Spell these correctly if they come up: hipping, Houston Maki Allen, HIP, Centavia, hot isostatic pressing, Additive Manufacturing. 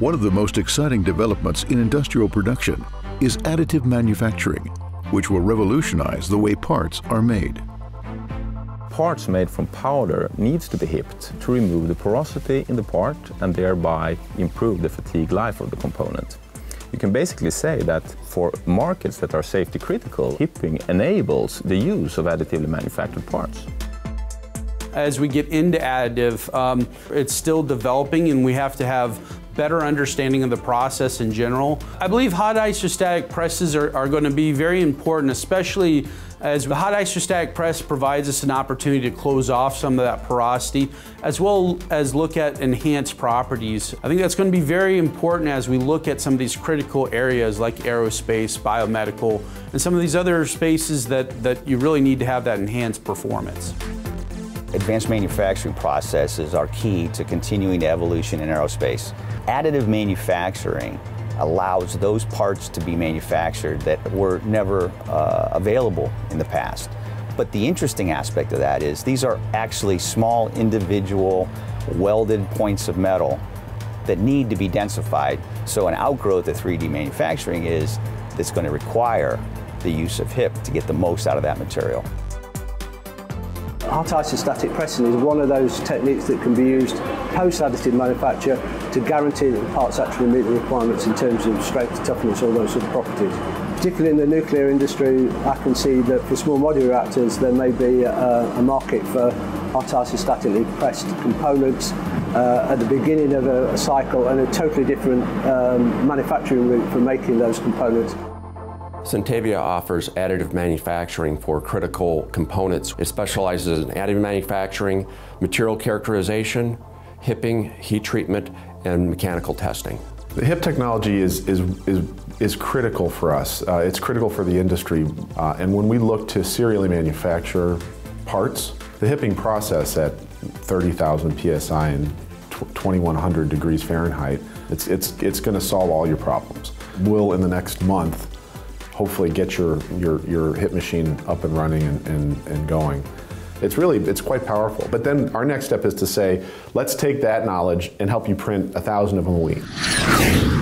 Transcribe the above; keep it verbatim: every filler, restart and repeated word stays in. One of the most exciting developments in industrial production is additive manufacturing, which will revolutionize the way parts are made. Parts made from powder needs to be hipped to remove the porosity in the part and thereby improve the fatigue life of the component. You can basically say that for markets that are safety critical, hipping enables the use of additively manufactured parts. As we get into additive, um, it's still developing and we have to have better understanding of the process in general. I believe hot isostatic presses are, are going to be very important, especially as the hot isostatic press provides us an opportunity to close off some of that porosity, as well as look at enhanced properties. I think that's going to be very important as we look at some of these critical areas like aerospace, biomedical, and some of these other spaces that, that you really need to have that enhanced performance. Advanced manufacturing processes are key to continuing the evolution in aerospace. Additive manufacturing allows those parts to be manufactured that were never uh, available in the past. But the interesting aspect of that is these are actually small individual welded points of metal that need to be densified. So an outgrowth of three D manufacturing is that's going to require the use of HIP to get the most out of that material. Hot isostatic pressing is one of those techniques that can be used post-additive manufacture to guarantee that the parts actually meet the requirements in terms of strength, toughness, all those sort of properties. Particularly in the nuclear industry, I can see that for small modular reactors there may be a, a market for hot isostatically pressed components uh, at the beginning of a, a cycle and a totally different um, manufacturing route for making those components. Centavia offers additive manufacturing for critical components. It specializes in additive manufacturing, material characterization, hipping, heat treatment, and mechanical testing. The HIP technology is, is, is, is critical for us. Uh, it's critical for the industry. Uh, and when we look to serially manufacture parts, the hipping process at thirty thousand P S I and twenty-one hundred degrees Fahrenheit, it's, it's, it's going to solve all your problems. We'll, in the next month, hopefully get your, your, your HIP machine up and running and, and, and going. It's really, it's quite powerful. But then our next step is to say, let's take that knowledge and help you print a thousand of them a week.